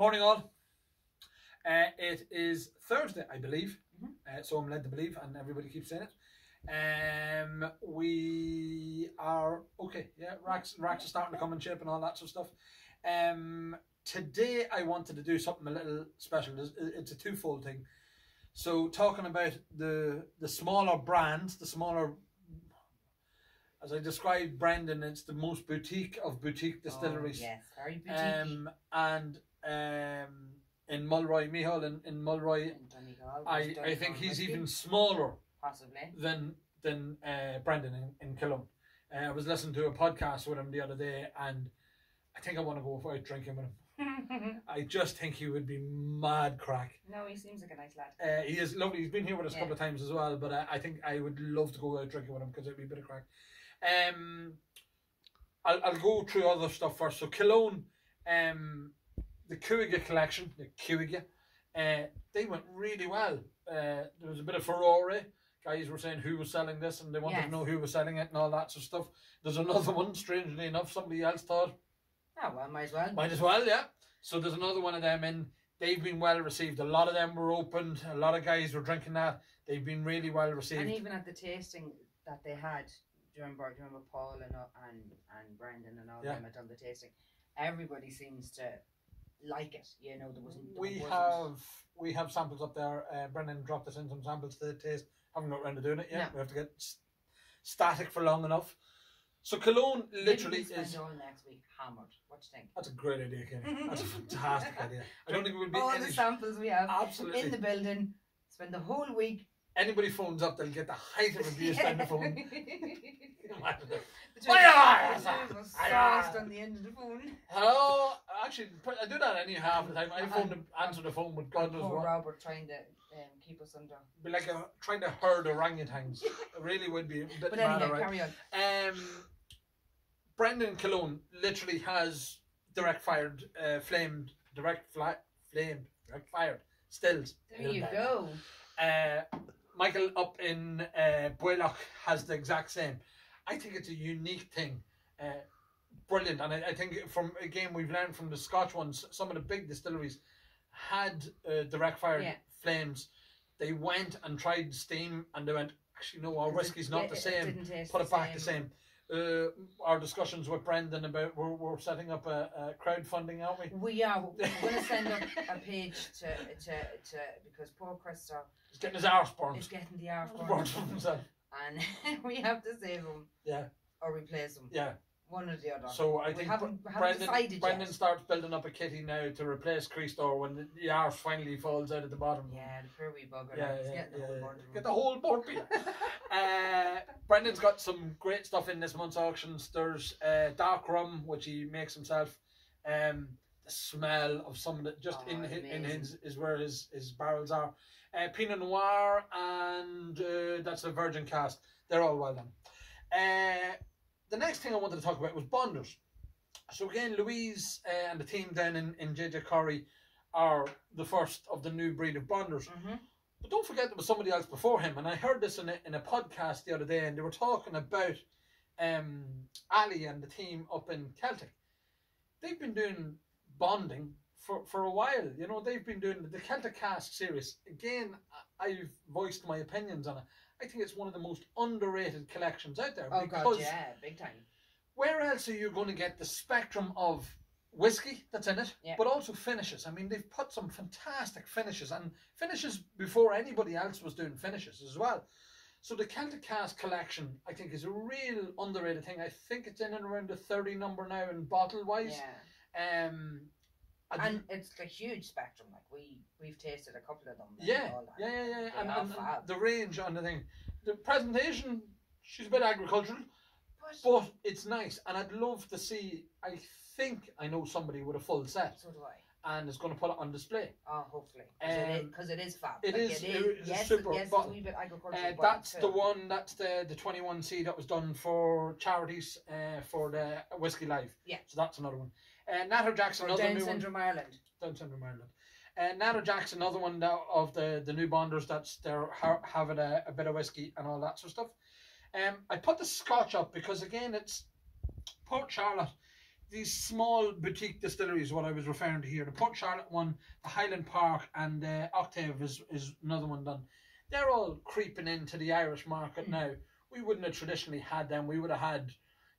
Morning all. It is Thursday, I believe. So I'm led to believe, and everybody keeps saying it. We are okay. Yeah, racks are starting to come and shape and all that sort of stuff. Today I wanted to do something a little special. It's a twofold thing. So talking about the smaller brands, the smaller, as I described Brendan, it's the most boutique of boutique distilleries. Oh, yes, very boutique. In Mulroy, Michael in Mulroy, in Donegal, I think he's even smaller, possibly, than Brendan in Killowen. I was listening to a podcast with him the other day, and I think I want to go out drinking with him. I just think he would be mad crack. No, he seems like a nice lad. He is lovely. He's been here with us a couple of times as well, but I think I would love to go out drinking with him because it'd be a bit of crack. I'll go through other stuff first. So Killowen, the Kyuga collection, they went really well. There was a bit of Ferrari. Guys were saying who was selling this, and they wanted to know who was selling it and all that sort of stuff. There's another one, strangely enough, somebody else thought. Oh, well, might as well. Might as well, yeah. So there's another one of them in. They've been well received. A lot of them were opened. A lot of guys were drinking that. They've been really well received. And even at the tasting that they had, do you remember Paul and Brendan and all them had done the tasting? Everybody seems to like it, you know. We have samples up there. Brendan dropped us in some samples to taste. Haven't got around to doing it yet. No. We have to get static for long enough. So Killowen literally is all next week hammered. What do you think? That's a great idea, Kenny. That's a fantastic idea. I don't think we'll be all the samples we have absolutely in the building. Spend the whole week. Anybody phones up, they'll get the height of abuse on the phone. On the end of the phone. Hello? Actually, I do that any half the time. I phone answer the phone with God knows what. Poor Robert trying to keep us under. Be like trying to herd orangutans. It really would be a bit mad, anyway, right? Carry on. Brendan Killowen literally has direct fired stills. There you go. Michael up in Baoilleach has the exact same. I think it's a unique thing, brilliant, and I think from again we've learned from the Scotch ones. Some of the big distilleries had direct fired flames. They went and tried steam, and they went, actually no, our whiskey's not the same. Put it back the same. Our discussions with Brendan about we're setting up a crowdfunding, aren't we? We are. We're going to send up a page to because poor Christophe is getting his arse burned. He's getting the arse burned from himself, and we have to save him. Yeah. Or replace him. Yeah. One or the other. So I think Brendan starts building up a kitty now to replace Christophe when the arse finally falls out at the bottom. Yeah, the poor wee bugger. Yeah, get the whole board beer. Brendan's got some great stuff in this month's auctions. There's dark rum, which he makes himself. The smell of some of the, just in his where his barrels are. Pinot Noir and that's a virgin cask. They're all well done. The next thing I wanted to talk about was bonders. So again, Louise and the team down in JJ Corrie are the first of the new breed of bonders. But don't forget there was somebody else before him, and I heard this in a podcast the other day, and they were talking about Ali and the team up in Celtic. They've been doing bonding for a while. You know, they've been doing the Celtic Cask series. Again, I've voiced my opinions on it. I think it's one of the most underrated collections out there. Oh God, yeah, big time. Where else are you going to get the spectrum of whiskey that's in it, but also finishes? I mean, they've put some fantastic finishes, and finishes before anybody else was doing finishes as well. So the Celtic Cask collection, I think, is a real underrated thing. I think it's in and around the 30 number now in bottle-wise. Yeah. And it's a huge spectrum. Like we've tasted a couple of them. Yeah. And the range on the thing, the presentation, she's a bit agricultural, but it's nice. And I'd love to see. I think I know somebody with a full set. So do I. And is going to put it on display. Oh, hopefully. Because it is fab. It is super. Yes, it's a wee bit agricultural. That's the one. That's the 21C that was done for charities for the Whiskey Live. Yeah. So that's another one. Natterjack's another new one. Down Syndrome Ireland. Natterjack's another one of the new bonders that's there, having a bit of whiskey and all that sort of stuff. I put the Scotch up because, again, it's Port Charlotte. these small boutique distilleries, what I was referring to here, the Port Charlotte one, the Highland Park, and Octave is another one done. They're all creeping into the Irish market now. We wouldn't have traditionally had them. We would have had,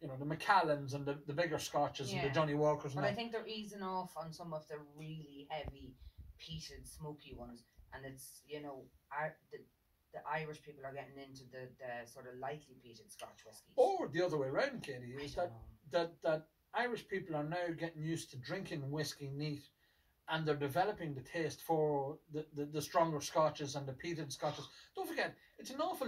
you know, the Macallans and the bigger Scotches and the Johnny Walkers. But I think they're easing off on some of the really heavy, peated, smoky ones. And it's, you know, the Irish people are getting into the sort of lightly peated Scotch whiskies. Or the other way around, Katie, is that Irish people are now getting used to drinking whiskey neat, and they're developing the taste for the stronger Scotches and the peated Scotches. Don't forget, it's an awful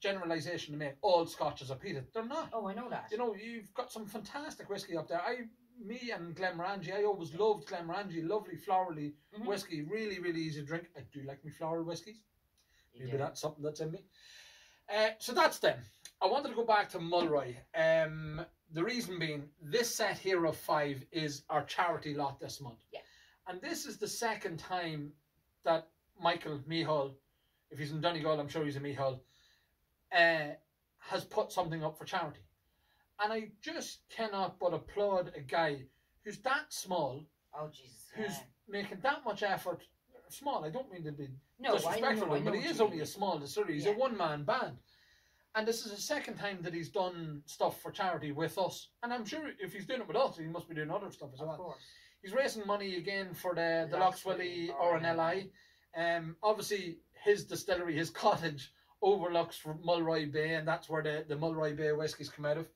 generalisation to make all Scotches are peated. They're not. Oh, I know that. You know, you've got some fantastic whiskey up there. Me and Glenmorangie, I always loved Glenmorangie. Lovely, florally whiskey. Really, really easy to drink. I do like me floral whiskies. Maybe that's something that's in me. So that's them. I wanted to go back to Mulroy. The reason being, this set here of 5 is our charity lot this month. Yeah. And this is the second time that Michael, if he's in Donegal, I'm sure he's a Michael, has put something up for charity. And I just cannot but applaud a guy who's that small, who's making that much effort. Small, I don't mean to be disrespectful, but he is only a small distillery. He's a one-man band. And this is the second time that he's done stuff for charity with us. And I'm sure if he's doing it with us, he must be doing other stuff as well. Of course. He's raising money again for the Lockswilly RNLI. Obviously, his distillery, his cottage, overlooks Mulroy Bay, and that's where the Mulroy Bay whiskies come out of.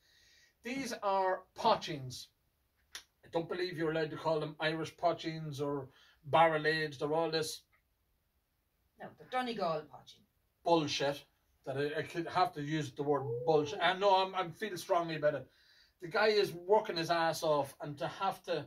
These are potchings. I don't believe you're allowed to call them Irish potchings or barrel aged or all this. No, the Donegal potching. Bullshit. That I could have to use the word bullshit. And no, I feel strongly about it. The guy is working his ass off, and to have to,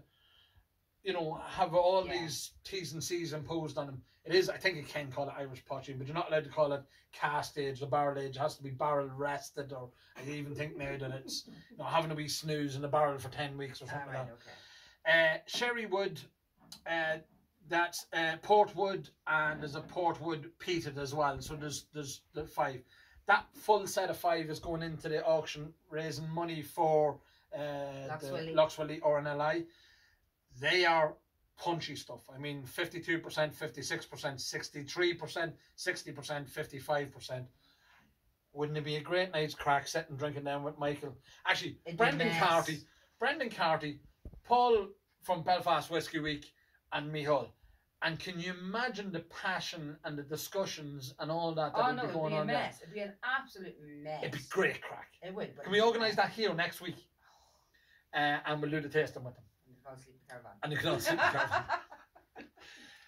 you know, have all these T's and C's imposed on him. It is, I think you can call it Age potching, but you're not allowed to call it cask age or barrel age. It has to be barrel rested, or I even think now that it's, you know, having a wee snooze in the barrel for 10 weeks or something like that. Sherry wood, that's portwood, and there's a portwood peated as well. So there's the 5. That full set of 5 is going into the auction, raising money for Lockswilly RNLI. They are punchy stuff. I mean, 52%, 56%, 63%, 60%, 55%. Wouldn't it be a great night's crack sitting drinking down with Michael? Actually, Brendan Carty, Paul from Belfast Whiskey Week, and Michael. And can you imagine the passion and the discussions and all that would be going on there? Oh, no, it'd be a mess. It'd be an absolute mess. It'd be great crack. It would. Can we organise that here next week? And we'll do the tasting with them. And you can all sleep in the caravan.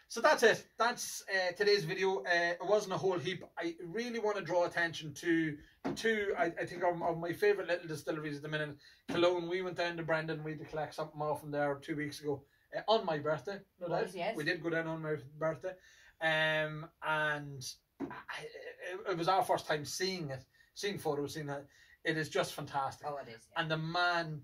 So that's it. That's today's video. It wasn't a whole heap. I really want to draw attention to two, I think, of my favourite little distilleries at the minute. Killowen, we went down to Brendan. We had to collect something off from there 2 weeks ago. On my birthday, no doubt. Yes. We did go down on my birthday, and it was our first time seeing it, seeing photos, seeing that. It is just fantastic. Oh, it is. Yeah. And the man,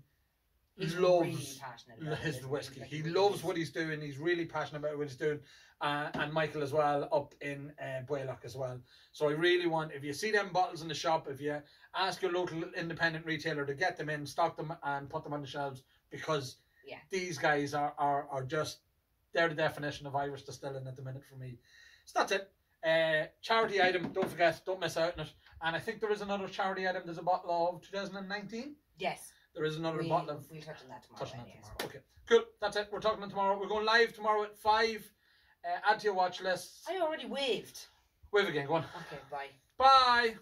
he's loves really passionate about his whiskey. Like, he loves what he's doing. He's really passionate about what he's doing, and Michael as well, up in Baoilleach as well. So I really want, if you see them bottles in the shop, if you ask your local independent retailer to get them in, stock them, and put them on the shelves, because. Yeah. These guys are just, they're the definition of Irish distilling at the minute for me. So that's it. Charity item, don't forget, don't miss out on it. And I think there is another charity item. There's a bottle of 2019. Yes. There is another bottle of... We'll touch on that tomorrow. Okay, cool. That's it. We're talking on tomorrow. We're going live tomorrow at 5. Add to your watch list. I already waved. Wave again, go on. Okay, bye. Bye.